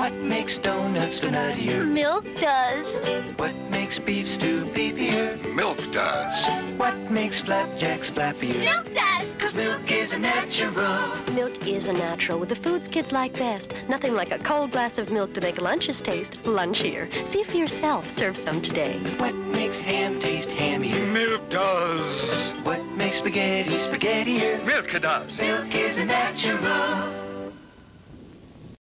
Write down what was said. What makes donuts donutier? Milk does. What makes beef stew beefier? Milk does. What makes flapjacks flappier? Milk does. Cause milk is a natural. Milk is a natural with the foods kids like best. Nothing like a cold glass of milk to make lunches taste lunchier. See for yourself. Serve some today. What makes ham taste hammier? Milk does. What makes spaghetti spaghettier? Milk does. Milk is a natural.